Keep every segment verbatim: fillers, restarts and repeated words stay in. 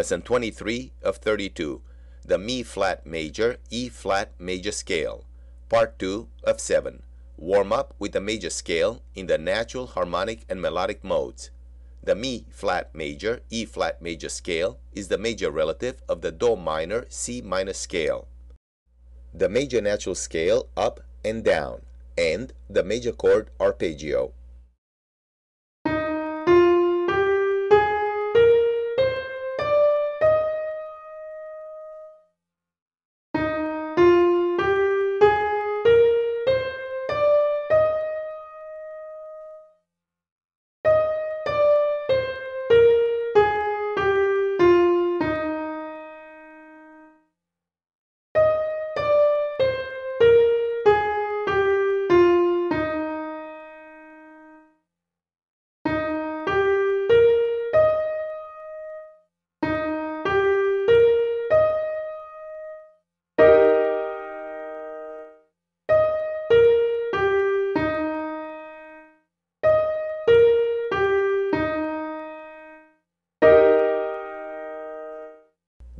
Lesson twenty-three of thirty-two, the Mi-flat major, E-flat major scale, Part two of seven. Warm up with the major scale in the natural harmonic and melodic modes. The Mi-flat major, E-flat major scale is the major relative of the Do minor, C minor scale. The major natural scale up and down, and the major chord arpeggio.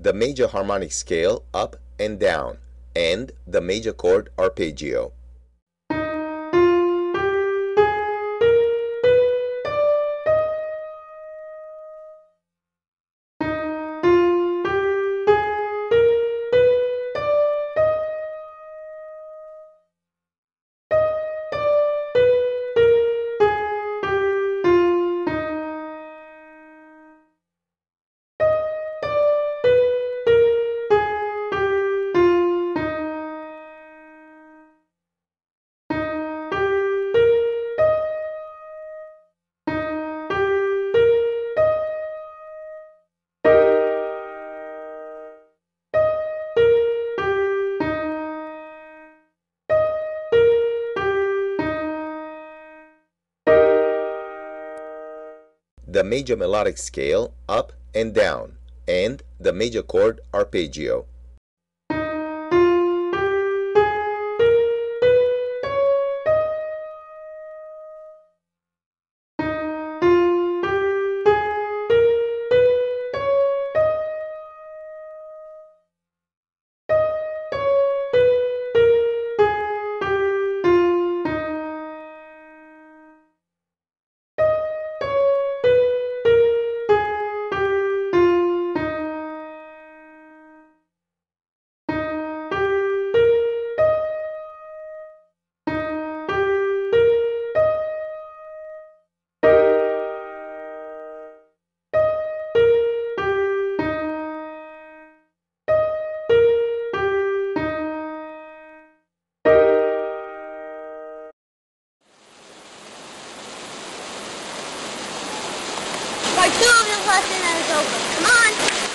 The major harmonic scale up and down, and the major chord arpeggio. The major melodic scale up and down, and the major chord arpeggio. Part two of this lesson is over. Come on!